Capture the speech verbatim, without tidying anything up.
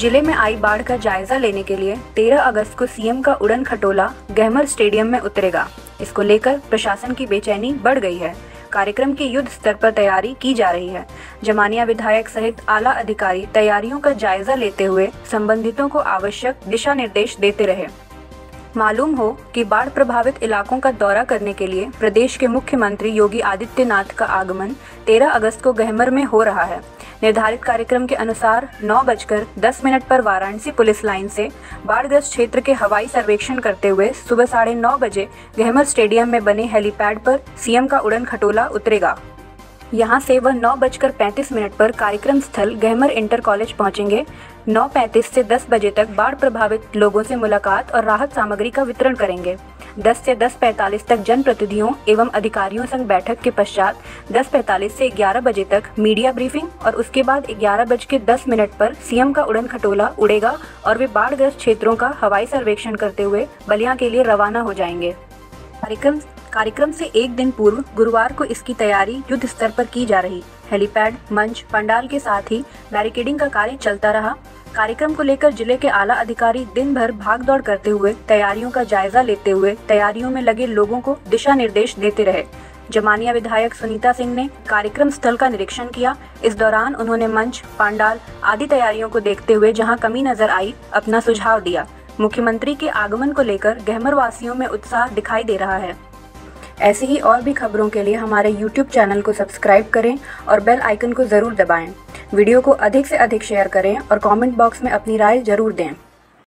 जिले में आई बाढ़ का जायजा लेने के लिए तेरह अगस्त को सीएम का उड़न खटोला गहमर स्टेडियम में उतरेगा। इसको लेकर प्रशासन की बेचैनी बढ़ गई है। कार्यक्रम की युद्ध स्तर पर तैयारी की जा रही है। जमानिया विधायक सहित आला अधिकारी तैयारियों का जायजा लेते हुए संबंधितों को आवश्यक दिशा निर्देश देते रहे। मालूम हो कि बाढ़ प्रभावित इलाकों का दौरा करने के लिए प्रदेश के मुख्यमंत्री योगी आदित्यनाथ का आगमन तेरह अगस्त को गहमर में हो रहा है। निर्धारित कार्यक्रम के अनुसार नौ बजकर दस मिनट पर वाराणसी पुलिस लाइन से बाढ़ग्रस्त क्षेत्र के हवाई सर्वेक्षण करते हुए सुबह साढ़े नौ बजे गहमर स्टेडियम में बने हेलीपैड पर सीएम का उड़न खटोला उतरेगा। यहां से वह नौ बजकर पैंतीस मिनट पर कार्यक्रम स्थल गहमर इंटर कॉलेज पहुंचेंगे। नौ पैंतीस से दस बजे तक बाढ़ प्रभावित लोगों से मुलाकात और राहत सामग्री का वितरण करेंगे। दस से दस पैंतालीस तक जनप्रतिनिधियों एवं अधिकारियों संग बैठक के पश्चात दस पैंतालीस से ग्यारह बजे तक मीडिया ब्रीफिंग और उसके बाद ग्यारह बज के दस मिनट पर सीएम का उड़न खटोला उड़ेगा और वे बाढ़ग्रस्त क्षेत्रों का हवाई सर्वेक्षण करते हुए बलिया के लिए रवाना हो जाएंगे। कार्यक्रम कार्यक्रम से एक दिन पूर्व गुरुवार को इसकी तैयारी युद्ध स्तर पर की जा रही। हेलीपैड, मंच, पंडाल के साथ ही बैरिकेडिंग का कार्य चलता रहा। कार्यक्रम को लेकर जिले के आला अधिकारी दिन भर भागदौड़ करते हुए तैयारियों का जायजा लेते हुए तैयारियों में लगे लोगों को दिशा निर्देश देते रहे। जमानिया विधायक सुनीता सिंह ने कार्यक्रम स्थल का निरीक्षण किया। इस दौरान उन्होंने मंच, पंडाल आदि तैयारियों को देखते हुए जहाँ कमी नजर आई अपना सुझाव दिया। मुख्यमंत्री के आगमन को लेकर गहमर वासियों में उत्साह दिखाई दे रहा है। ऐसी ही और भी खबरों के लिए हमारे यूट्यूब चैनल को सब्सक्राइब करें और बेल आइकन को ज़रूर दबाएं। वीडियो को अधिक से अधिक शेयर करें और कमेंट बॉक्स में अपनी राय ज़रूर दें।